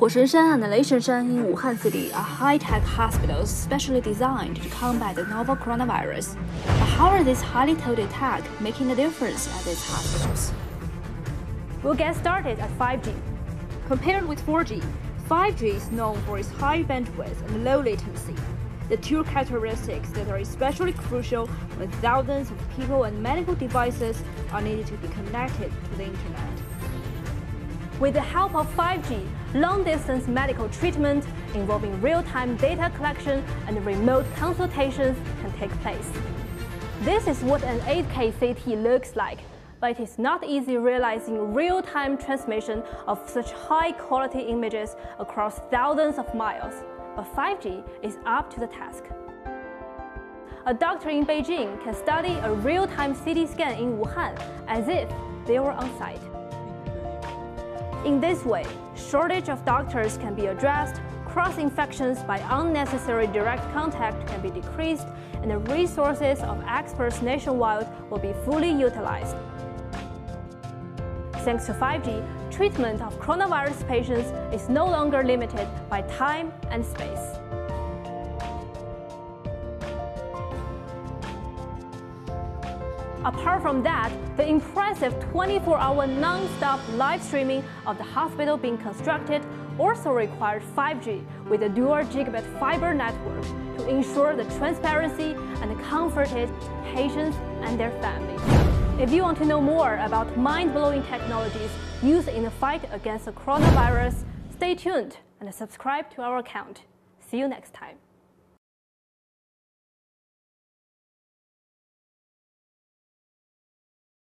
Huoshenshan and Leishenshan in Wuhan city are high-tech hospitals specially designed to combat the novel coronavirus. But how are these highly touted tech making a difference at these hospitals? We'll get started at 5G. Compared with 4G, 5G is known for its high bandwidth and low latency, the two characteristics that are especially crucial when thousands of people and medical devices are needed to be connected to the internet. With the help of 5G, long-distance medical treatment involving real-time data collection and remote consultations can take place. This is what an 8K CT looks like, but it is not easy realizing real-time transmission of such high-quality images across thousands of miles. But 5G is up to the task. A doctor in Beijing can study a real-time CT scan in Wuhan as if they were on site. In this way, shortage of doctors can be addressed, cross-infections by unnecessary direct contact can be decreased, and the resources of experts nationwide will be fully utilized. Thanks to 5G, treatment of coronavirus patients is no longer limited by time and space. Apart from that, the impressive 24-hour non-stop live streaming of the hospital being constructed also required 5G with a dual gigabit fiber network to ensure the transparency and comforted patients and their families. If you want to know more about mind-blowing technologies used in the fight against the coronavirus, stay tuned and subscribe to our account. See you next time.